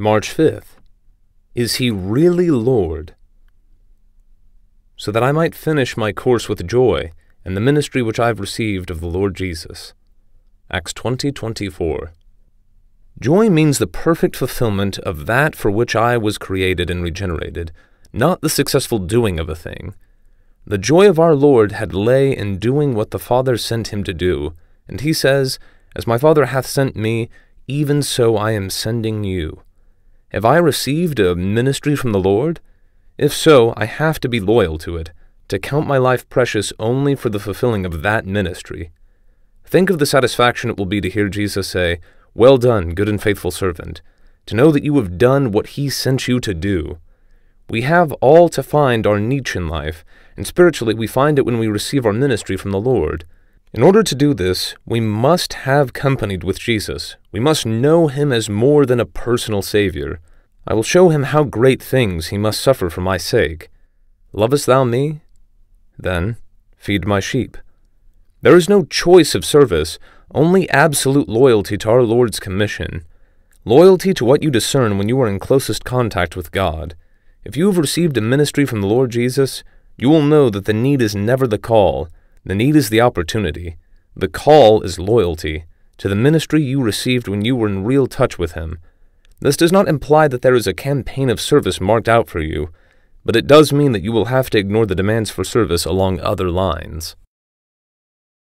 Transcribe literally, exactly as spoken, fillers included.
March fifth, Is He Really Lord? So that I might finish my course with joy and the ministry which I have received of the Lord Jesus. Acts twenty twenty-four. Joy means the perfect fulfillment of that for which I was created and regenerated, not the successful doing of a thing. The joy of our Lord had lay in doing what the Father sent him to do, and he says, As my Father hath sent me, even so I am sending you. Have I received a ministry from the Lord? If so, I have to be loyal to it, to count my life precious only for the fulfilling of that ministry. Think of the satisfaction it will be to hear Jesus say, Well done, good and faithful servant, to know that you have done what he sent you to do. We have all to find our niche in life, and spiritually we find it when we receive our ministry from the Lord. In order to do this, we must have companied with Jesus. We must know him as more than a personal Savior. I will show him how great things he must suffer for my sake. Lovest thou me? Then feed my sheep. There is no choice of service, only absolute loyalty to our Lord's commission. Loyalty to what you discern when you are in closest contact with God. If you have received a ministry from the Lord Jesus, you will know that the need is never the call. The need is the opportunity. The call is loyalty to the ministry you received when you were in real touch with him. This does not imply that there is a campaign of service marked out for you, but it does mean that you will have to ignore the demands for service along other lines.